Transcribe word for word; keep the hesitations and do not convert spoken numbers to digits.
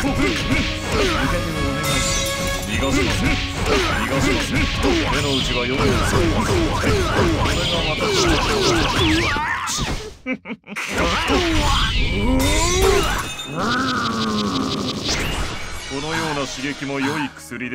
このような刺激も良い薬でしょう。